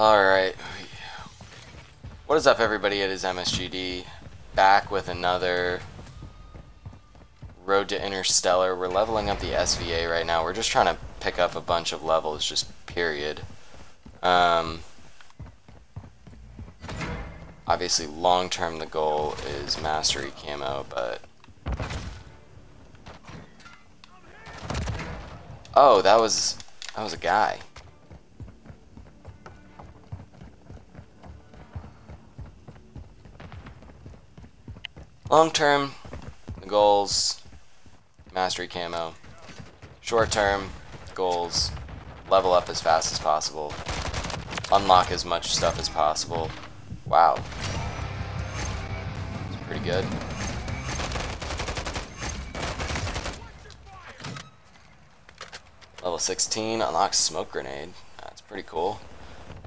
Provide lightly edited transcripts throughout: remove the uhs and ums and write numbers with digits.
Alright, what is up everybody, it is msgd back with another Road to Interstellar. We're leveling up the SVA right now. We're just trying to pick up a bunch of levels, just period. Obviously long term the goal is mastery camo, but oh, that was a guy. Long term, the goals, mastery camo. Short term, goals, level up as fast as possible. Unlock as much stuff as possible. Wow. That's pretty good. Level 16, unlocks smoke grenade. That's pretty cool.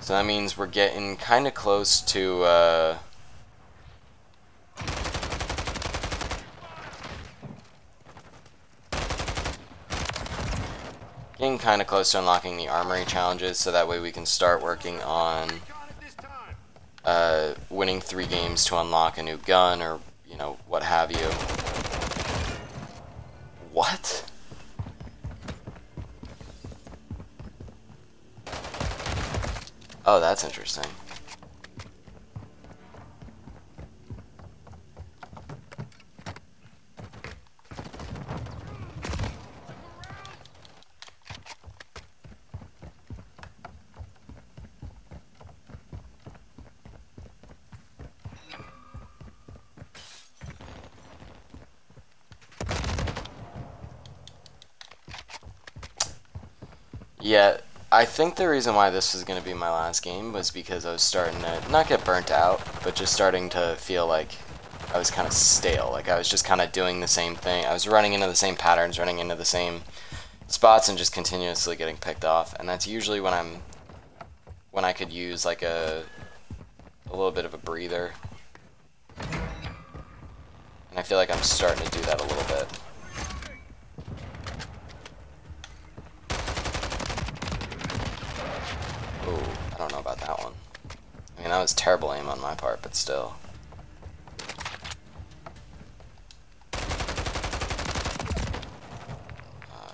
So that means we're getting kind of close to... getting kind of close to unlocking the armory challenges, so that way we can start working on winning 3 games to unlock a new gun, or you know, what have you. What? Oh, that's interesting. Yeah, I think the reason why this was going to be my last game was because I was starting to not get burnt out, but just starting to feel like I was kind of stale. Like I was just kind of doing the same thing. I was running into the same patterns, running into the same spots, and just continuously getting picked off. And that's usually when I could use like a little bit of a breather. And I feel like I'm starting to do that a little bit. I don't know about that one. I mean, that was terrible aim on my part, but still. Oh,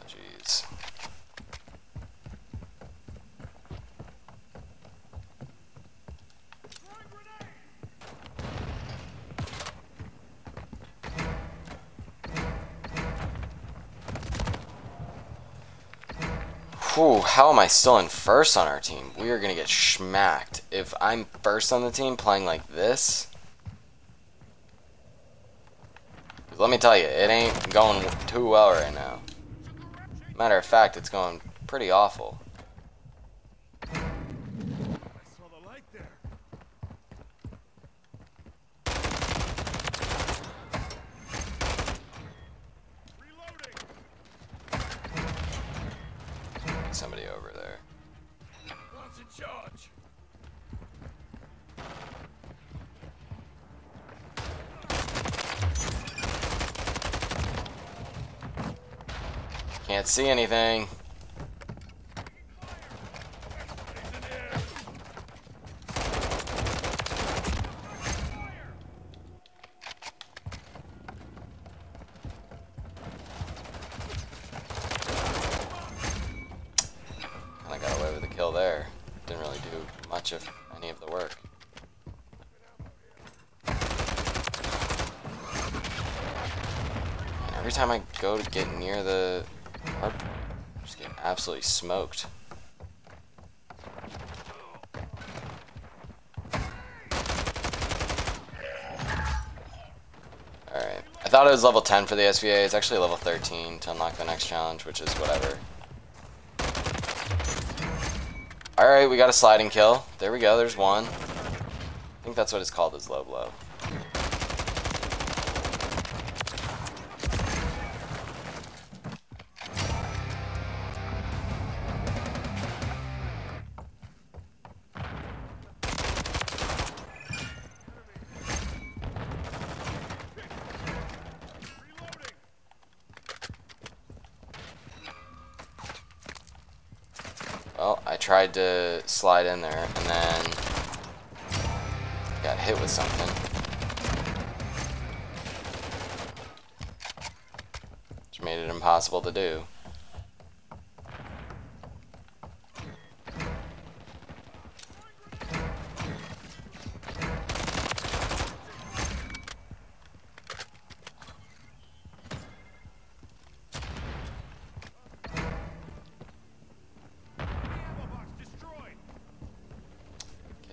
jeez. Whew, how am I still in first on our team? We are gonna get smacked. If I'm first on the team playing like this, let me tell you, it ain't going too well right now. Matter of fact, it's going pretty awful. Somebody over there. Lots of charge. Can't see anything. There didn't really do much of any of the work. And every time I go to get near the hard point, I just get absolutely smoked. Alright, I thought it was level 10 for the SVA. It's actually level 13 to unlock the next challenge, which is whatever. Alright, we got a sliding kill. There we go, there's one. I think that's what it's called, is low blow. tried to slide in there and then got hit with something. Which made it impossible to do.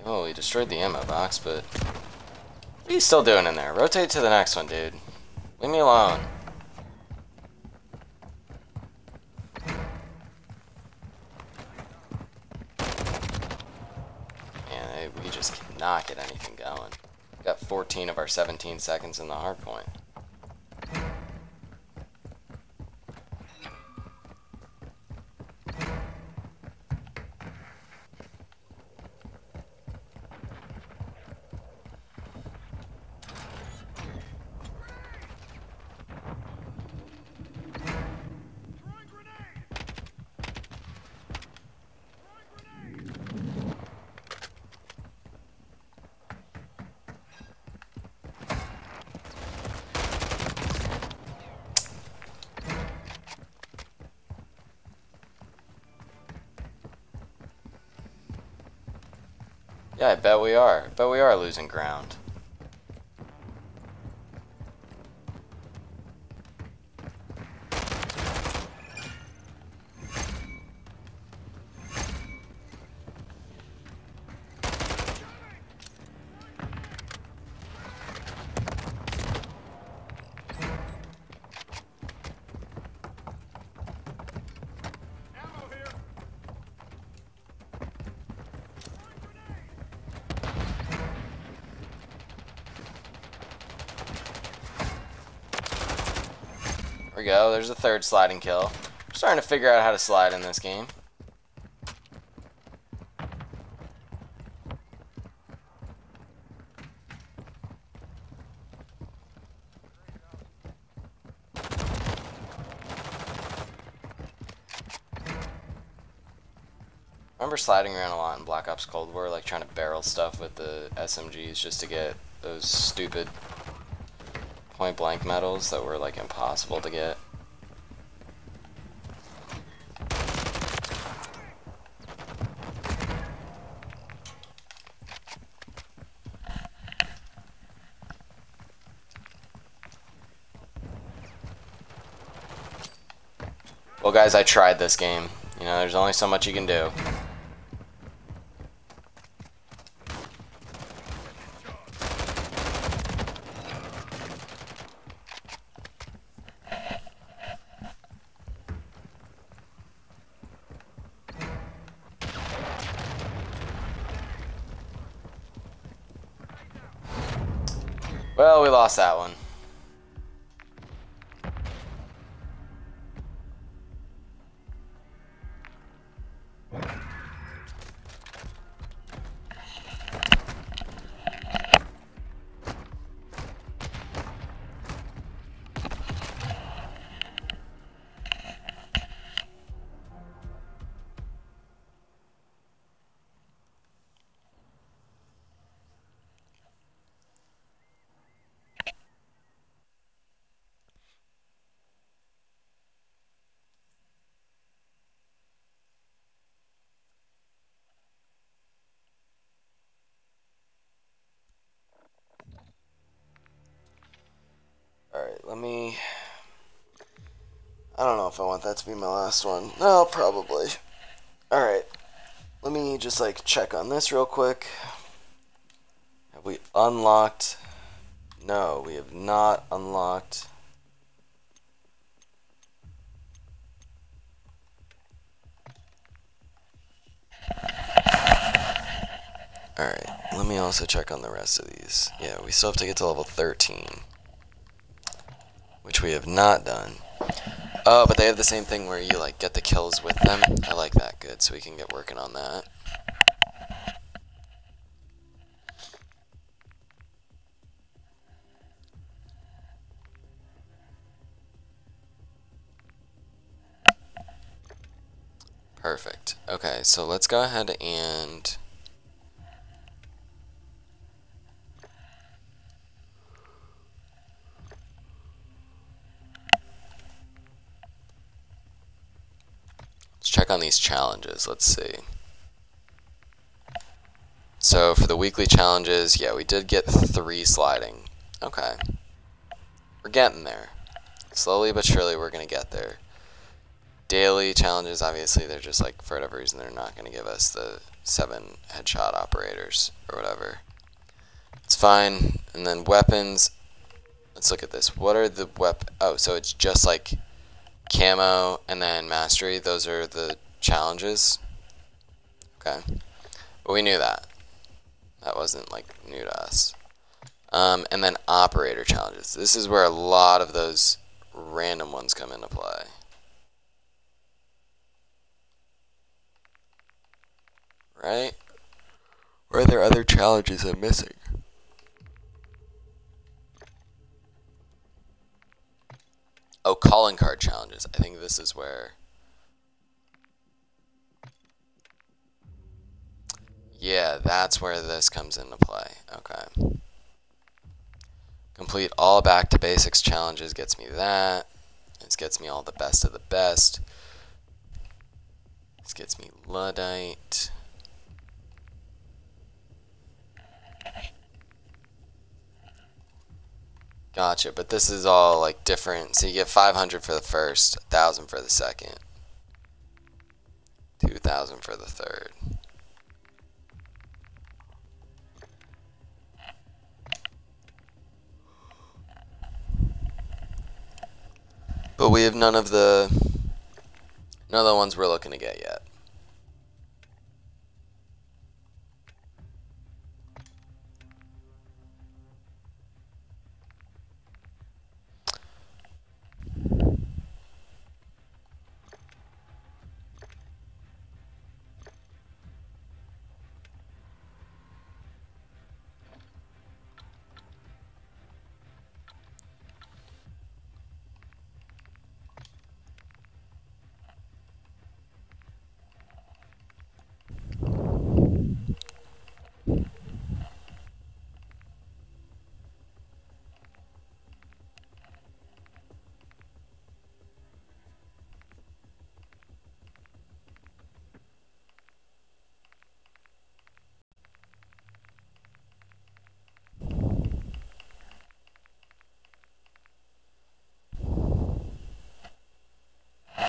Oh, he destroyed the ammo box, but what are you still doing in there? Rotate to the next one, dude. Leave me alone. Man, we just cannot get anything going. We got 14 of our 17 seconds in the hard point. Yeah, I bet we are. I bet we are losing ground. There we go, there's a third sliding kill. I'm starting to figure out how to slide in this game. I remember sliding around a lot in Black Ops Cold War, like trying to barrel stuff with the SMGs just to get those stupid point blank medals that were like impossible to get. Well guys, I tried this game. You know, there's only so much you can do. Well, we lost that one. Let me, I don't know if I want that to be my last one. No, probably. Alright, let me just like check on this real quick. Have we unlocked? No, we have not unlocked. Alright, let me also check on the rest of these. Yeah, we still have to get to level 13. Which we have not done. Oh, but they have the same thing where you like get the kills with them. I like that. Good, so we can get working on that. Perfect. Perfect. Okay, so let's go ahead and... let's check on these challenges. Let's see. So for the weekly challenges, yeah, we did get 3 sliding. Okay. We're getting there. Slowly but surely we're going to get there. Daily challenges, obviously, they're just like, for whatever reason, they're not going to give us the 7 headshot operators or whatever. It's fine. And then weapons. Let's look at this. What are the oh, so it's just like camo and then mastery. Those are the challenges. Okay. But we knew that. That wasn't like new to us. And then operator challenges. This is where a lot of those random ones come into play. Right? Or are there other challenges I'm missing? Oh, calling card challenges. I think this is where... yeah, that's where this comes into play. Okay. Complete all back to basics challenges gets me that. This gets me all the best of the best. This gets me Luddite. Gotcha, but this is all like different. So you get 500 for the first, 1,000 for the second, 2,000 for the third. But we have none of the ones we're looking to get yet.